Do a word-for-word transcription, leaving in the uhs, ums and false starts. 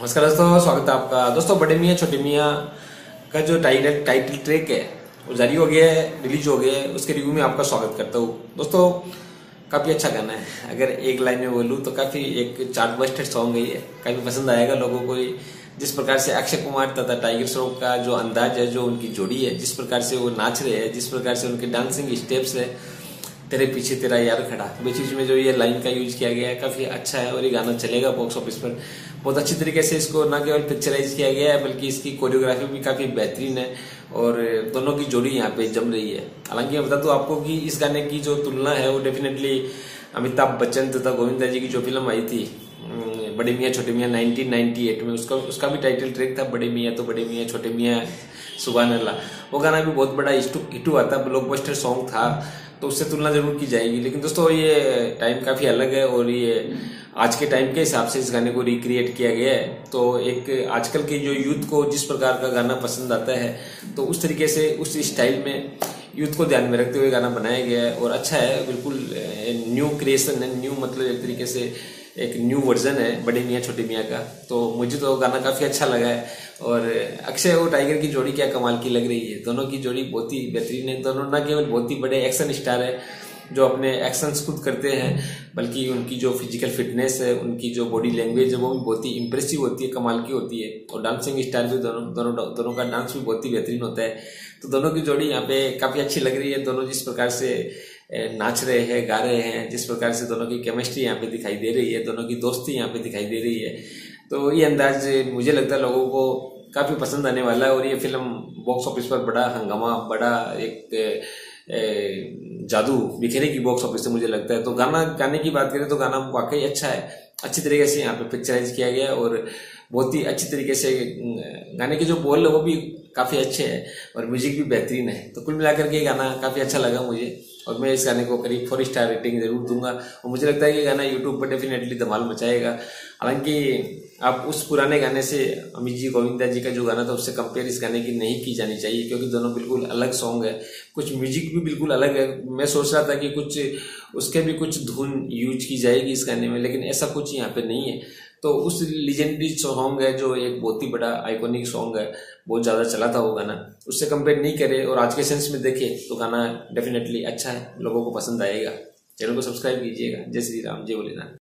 नमस्कार दोस्तों, स्वागत है आपका। दोस्तों बड़े मियाँ छोटे मियाँ का जो टाइटल टाइटल ट्रैक है वो जारी हो गया है, रिलीज हो गया है, उसके रिव्यू में आपका स्वागत करता हूँ। दोस्तों काफ़ी अच्छा गाना है, अगर एक लाइन में बोलूँ तो काफ़ी एक चार्ट बस्टर सॉन्ग है, ये काफ़ी पसंद आएगा लोगों को। जिस प्रकार से अक्षय कुमार तथा टाइगर श्रॉफ का जो अंदाज है, जो उनकी जोड़ी है, जिस प्रकार से वो नाच रहे हैं, जिस प्रकार से उनके डांसिंग स्टेप्स है, तेरे पीछे तेरा यार खड़ा, इस चीज में जो ये लाइन का यूज किया गया है काफी अच्छा है और ये गाना चलेगा बॉक्स ऑफिस पर। बहुत अच्छी तरीके से इसको न केवल पिक्चराइज किया गया है बल्कि इसकी कोरियोग्राफी भी काफी बेहतरीन है और दोनों की जोड़ी यहाँ पे जम रही है। हालांकि मैं बता दूं आपको कि इस गाने की जो तुलना है वो डेफिनेटली अमिताभ बच्चन तथा गोविंदा जी की जो फिल्म आई थी बड़े मियाँ छोटे मियाँ नाइनटीन नाइंटी एट में, उसका उसका भी टाइटल ट्रैक था बड़े मियाँ तो बड़े मियाँ छोटे मियाँ सुभान अल्लाह। वो गाना भी बहुत बड़ा हिट हुआ था, ब्लॉकबस्टर सॉन्ग था, तो उससे तुलना जरूर की जाएगी। लेकिन दोस्तों ये टाइम काफ़ी अलग है और ये आज के टाइम के हिसाब से इस गाने को रिक्रिएट किया गया है। तो एक आजकल के जो यूथ को जिस प्रकार का गाना पसंद आता है तो उस तरीके से उस स्टाइल में यूथ को ध्यान में रखते हुए गाना बनाया गया है और अच्छा है, बिल्कुल न्यू क्रिएशन है, न्यू मतलब एक तरीके से एक न्यू वर्जन है बड़े मियाँ छोटे मियाँ का। तो मुझे तो गाना काफ़ी अच्छा लगा है और अक्षय और टाइगर की जोड़ी क्या कमाल की लग रही है, दोनों की जोड़ी बहुत ही बेहतरीन है। दोनों ना केवल बहुत ही बड़े एक्शन स्टार है जो अपने एक्शंस खुद करते हैं बल्कि उनकी जो फिजिकल फिटनेस है, उनकी जो बॉडी लैंग्वेज है वो भी बहुत ही इंप्रेसिव होती है, कमाल की होती है और डांसिंग स्टाइल भी दोनों दोनों दोनों का डांस भी बहुत ही बेहतरीन होता है। तो दोनों की जोड़ी यहाँ पे काफ़ी अच्छी लग रही है। दोनों जिस प्रकार से नाच रहे हैं, गा रहे हैं, जिस प्रकार से दोनों की केमिस्ट्री यहाँ पे दिखाई दे रही है, दोनों की दोस्ती यहाँ पे दिखाई दे रही है, तो ये अंदाज मुझे लगता है लोगों को काफ़ी पसंद आने वाला है और ये फिल्म बॉक्स ऑफिस पर बड़ा हंगामा, बड़ा एक जादू बिखेरेगी बॉक्स ऑफिस से मुझे लगता है। तो गाना गाने की बात करें तो गाना वाकई अच्छा है, अच्छी तरीके से यहाँ पे पिक्चराइज किया गया है और बहुत ही अच्छी तरीके से गाने के जो बोल है वो भी काफ़ी अच्छे हैं और म्यूजिक भी बेहतरीन है। तो कुल मिलाकर के ये गाना काफ़ी अच्छा लगा मुझे और मैं इस गाने को करीब फोर स्टार रेटिंग जरूर दूंगा और मुझे लगता है कि गाना यूट्यूब पर डेफिनेटली धमाल मचाएगा। हालांकि आप उस पुराने गाने से अमित जी गोविंदा जी का जो गाना था उससे कंपेयर इस गाने की नहीं की जानी चाहिए क्योंकि दोनों बिल्कुल अलग सॉन्ग है, कुछ म्यूजिक भी बिल्कुल अलग है। मैं सोच रहा था कि कुछ उसके भी कुछ धुन यूज की जाएगी इस गाने में, लेकिन ऐसा कुछ यहाँ पे नहीं है। तो उस लीजेंडरी सॉन्ग है जो एक बहुत ही बड़ा आइकॉनिक सॉन्ग है, बहुत ज़्यादा चला था वो गाना, उससे कंपेयर नहीं करे और आज के सेंस में देखे तो गाना डेफिनेटली अच्छा है, लोगों को पसंद आएगा। चैनल को सब्सक्राइब कीजिएगा। जय श्री राम, जय भोलेनाथ।